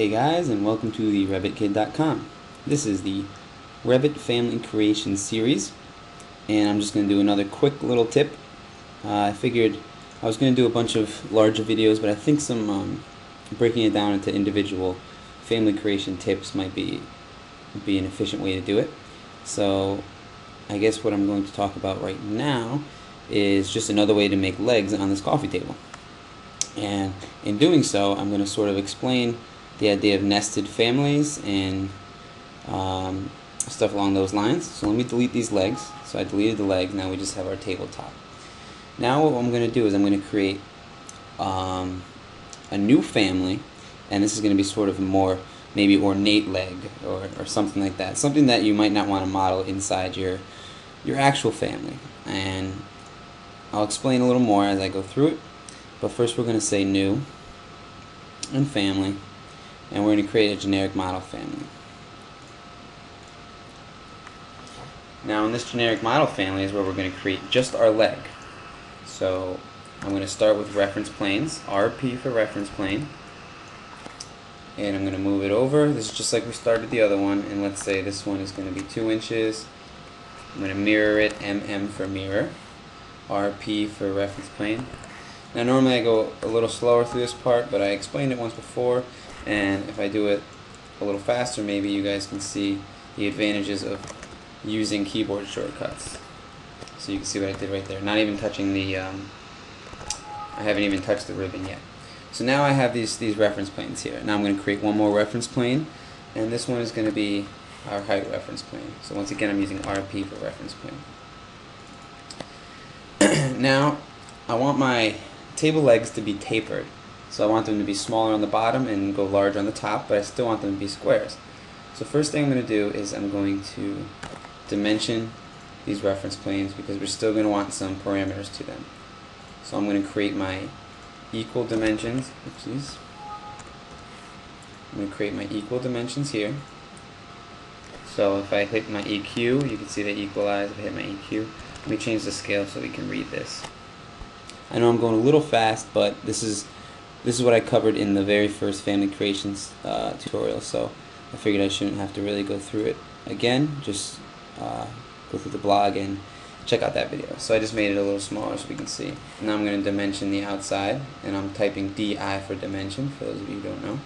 Hey guys, and welcome to the RevitKid.com. This is the Revit Family Creation Series, and I'm just going to do another quick little tip. I figured I was going to do a bunch of larger videos, but I think some breaking it down into individual family creation tips might be an efficient way to do it. So I guess what I'm going to talk about right now is just another way to make legs on this coffee table. And in doing so, I'm going to sort of explain the idea of nested families and stuff along those lines. So let me delete these legs. So I deleted the legs, now we just have our tabletop. Now what I'm going to do is I'm going to create a new family, and this is going to be sort of a more maybe ornate leg or something like that. Something that you might not want to model inside your actual family. And I'll explain a little more as I go through it. But first we're going to say new and family. And we're going to create a generic model family. Now in this generic model family is where we're going to create just our leg. So I'm going to start with reference planes, RP for reference plane. And I'm going to move it over. This is just like we started the other one, and let's say this one is going to be 2 inches. I'm going to mirror it, MM for mirror, RP for reference plane. Now normally I go a little slower through this part, but I explained it once before. And if I do it a little faster, maybe you guys can see the advantages of using keyboard shortcuts. So you can see what I did right there. Not even touching the, I haven't even touched the ribbon yet. So now I have these reference planes here. Now I'm going to create one more reference plane, and this one is going to be our height reference plane. So once again, I'm using RP for reference plane. Now I want my table legs to be tapered. So I want them to be smaller on the bottom and go large on the top, but I still want them to be squares. So first thing I'm going to do is I'm going to dimension these reference planes because we're still going to want some parameters to them. So I'm going to create my equal dimensions. Oopsies. I'm going to create my equal dimensions here. So if I hit my EQ, you can see they equalize. If I hit my EQ, let me change the scale so we can read this. I know I'm going a little fast, but this is what I covered in the very first family creations tutorial, so I figured I shouldn't have to really go through it again. Just go through the blog and check out that video. So I just made it a little smaller so we can see. Now I'm going to dimension the outside, and I'm typing DI for dimension, for those of you who don't know.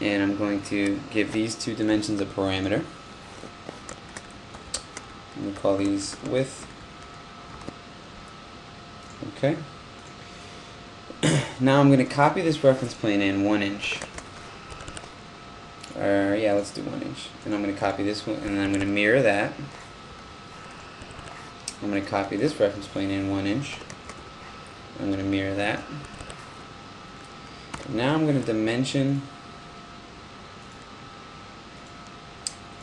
And I'm going to give these two dimensions a parameter. I'm going to call these width. Okay. Now I'm going to copy this reference plane in 1 inch. Or yeah, let's do 1 inch. And I'm going to copy this one, and then I'm going to mirror that. I'm going to copy this reference plane in 1 inch. I'm going to mirror that. Now I'm going to dimension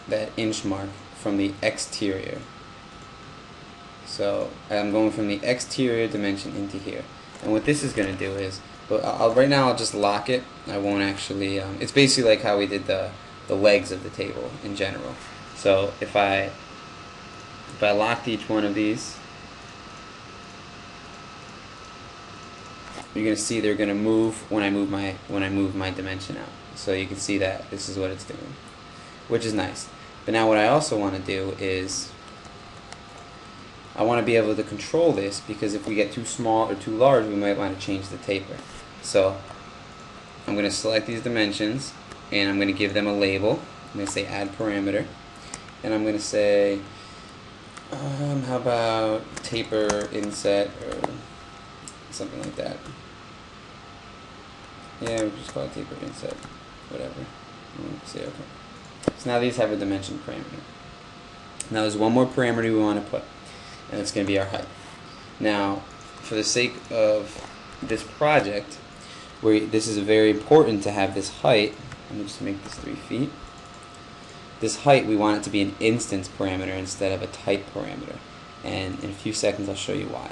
that inch mark from the exterior. So I'm going from the exterior dimension into here. And what this is going to do is, right now I'll just lock it. I won't actually, it's basically like how we did the legs of the table in general. So if I locked each one of these, you're going to see they're going to move when I move my dimension out. So you can see that this is what it's doing, which is nice. But now what I also want to do is I want to be able to control this, because if we get too small or too large, we might want to change the taper. So I'm going to select these dimensions, and I'm going to give them a label. I'm going to say add parameter, and I'm going to say how about taper inset or something like that. Yeah, we'll just call it taper inset, whatever. Say okay. So now these have a dimension parameter. Now there's one more parameter we want to put, and it's going to be our height. Now, for the sake of this project, this is very important to have this height. Let me just make this 3 feet. This height, we want it to be an instance parameter instead of a type parameter. And in a few seconds, I'll show you why.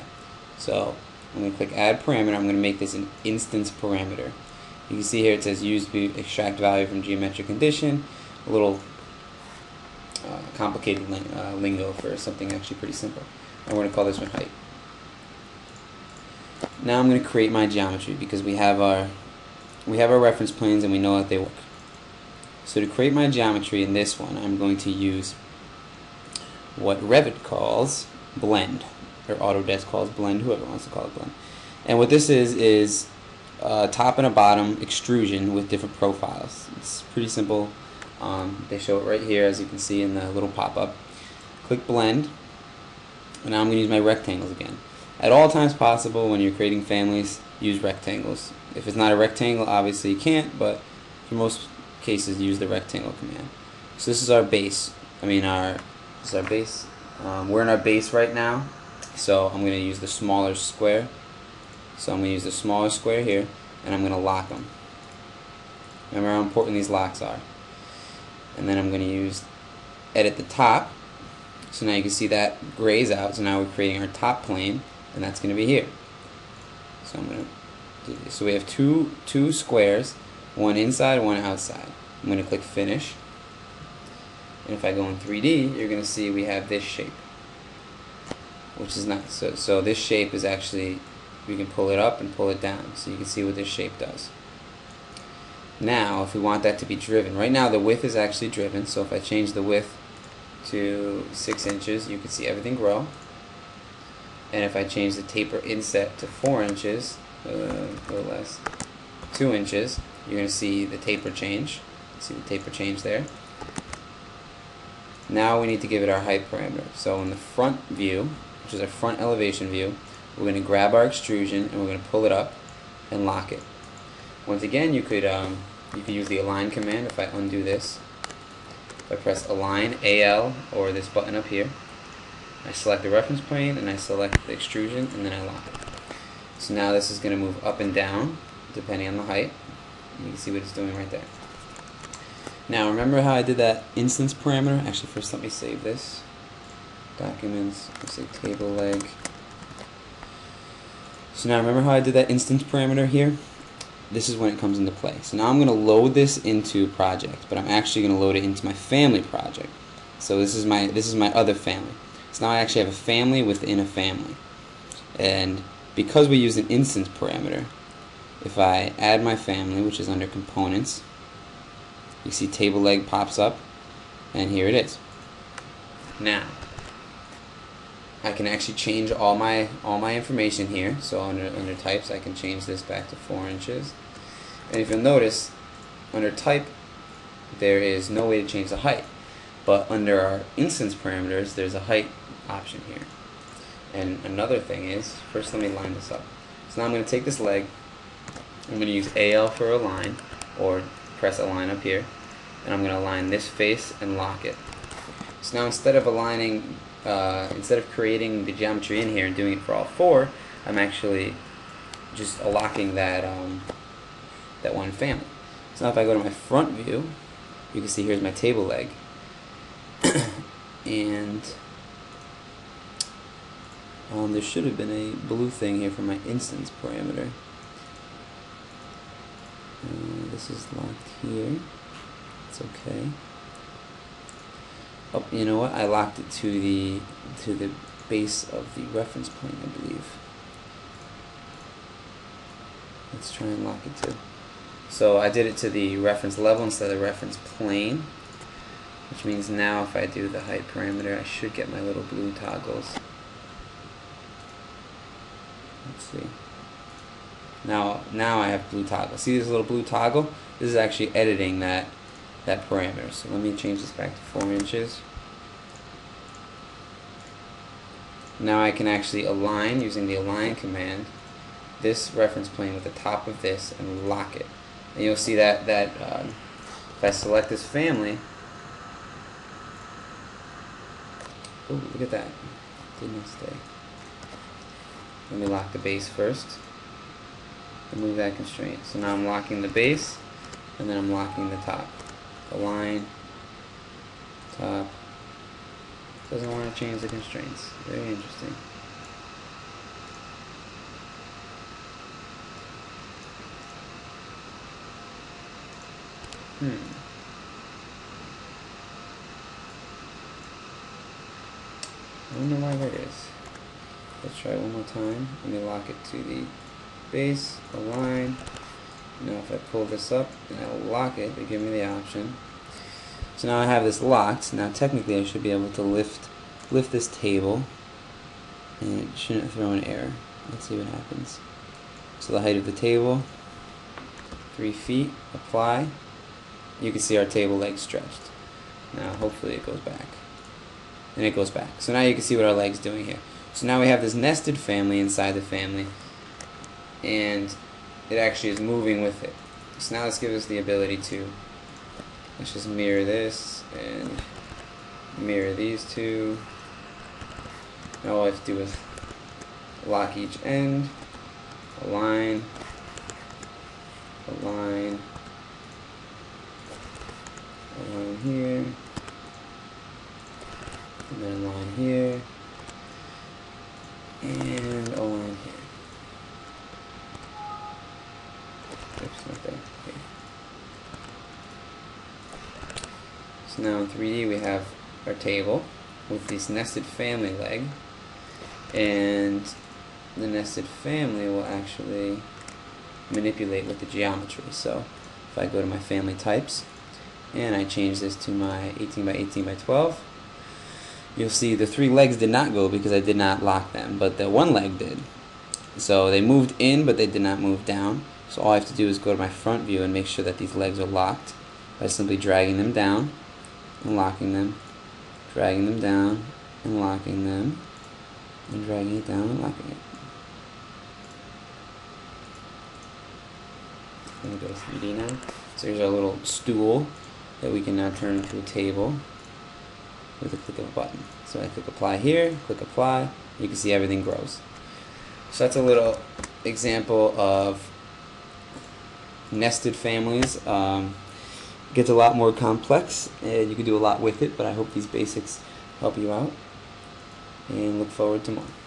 So I'm going to click Add Parameter. I'm going to make this an instance parameter. You can see here it says Use to extract value from geometric condition. A little complicated lingo for something actually pretty simple. And we're going to call this one height. Now I'm going to create my geometry, because we have our we have our reference planes and we know that they work. So to create my geometry in this one, I'm going to use what Revit calls blend, or Autodesk calls blend, whoever wants to call it blend. And what this is a top and a bottom extrusion with different profiles. It's pretty simple. They show it right here, as you can see in the little pop-up. Click blend, and now I'm going to use my rectangles again. At all times possible, when you're creating families, use rectangles. If it's not a rectangle, obviously you can't, but for most cases, use the rectangle command. So this is our base. This is our base. We're in our base right now, so I'm going to use the smaller square. So I'm going to use the smaller square here, and I'm going to lock them. Remember how important these locks are. And then I'm going to use edit the top. So now you can see that grays out. So now we're creating our top plane, and that's going to be here. So I'm going to do this. So we have two squares, one inside, one outside. I'm going to click finish. And if I go in 3D, you're going to see we have this shape, which is nice. So this shape is actually, we can pull it up and pull it down, so you can see what this shape does. Now, if we want that to be driven, right now the width is actually driven, so if I change the width to 6 inches, you can see everything grow. And if I change the taper inset to 4 inches, or less, 2 inches, you're going to see the taper change. See the taper change there. Now we need to give it our height parameter. So in the front view, which is our front elevation view, we're going to grab our extrusion and we're going to pull it up and lock it. Once again, you could use the align command. If I undo this, if I press align, AL, or this button up here, I select the reference plane and I select the extrusion and then I lock it. So now this is going to move up and down depending on the height. You can see what it's doing right there. Now remember how I did that instance parameter? Actually, first let me save this. Documents, let's say table leg. So now remember how I did that instance parameter here? This is when it comes into play. So now I'm going to load this into project, but I'm actually going to load it into my family project. So this is my other family. So now I actually have a family within a family. And because we use an instance parameter, if I add my family, which is under components, you see table leg pops up, and here it is. Now I can actually change all my information here. So under types, I can change this back to 4 inches. And if you'll notice, under type, there is no way to change the height. But under our instance parameters, there's a height option here. And another thing is, first let me line this up. So now I'm going to take this leg, I'm going to use AL for align, or press align up here, and I'm going to align this face and lock it. So now instead of creating the geometry in here and doing it for all four, I'm actually just locking that one family. So now if I go to my front view, you can see here's my table leg. And there should have been a blue thing here for my instance parameter. This is locked here. It's okay. Oh, you know what? I locked it to the base of the reference plane, I believe. Let's try and lock it too. So I did it to the reference level instead of the reference plane, which means now if I do the height parameter, I should get my little blue toggles. Let's see. Now I have blue toggle. See this little blue toggle? This is actually editing that parameter. So let me change this back to 4 inches. Now I can actually align using the align command this reference plane with the top of this and lock it. And you'll see that if I select this family, oh, look at that, didn't stay. Let me lock the base first and move that constraint. So now I'm locking the base and then I'm locking the top. Align, top, doesn't want to change the constraints. Very interesting. I don't know why that is. Let's try it one more time. Let me lock it to the base, align, Now if I pull this up and I lock it, they give me the option. So now I have this locked. Now technically I should be able to lift this table, and it shouldn't throw an error. Let's see what happens. So the height of the table, 3 feet, apply. You can see our table legs stretched. Now hopefully it goes back. And it goes back. So now you can see what our leg's doing here. So now we have this nested family inside the family, and it actually is moving with it. So now let's give us the ability to, let's just mirror this and mirror these two. Now all I have to do is lock each end, align, align, align here, and then align here, and align here. Oops, not there. Okay. So now in 3D we have our table with this nested family leg, and the nested family will actually manipulate with the geometry. So if I go to my family types and I change this to my 18 by 18 by 12, you'll see the three legs did not go because I did not lock them, but the one leg did. So they moved in, but they did not move down. So all I have to do is go to my front view and make sure that these legs are locked by simply dragging them down and locking them, dragging them down and locking them, and dragging it down and locking it. I'm going to go to 3D now. So here's our little stool that we can now turn into a table with a click of a button. So I click apply here, click apply, you can see everything grows. So that's a little example of nested families. It gets a lot more complex and you can do a lot with it, but I hope these basics help you out, and look forward to more.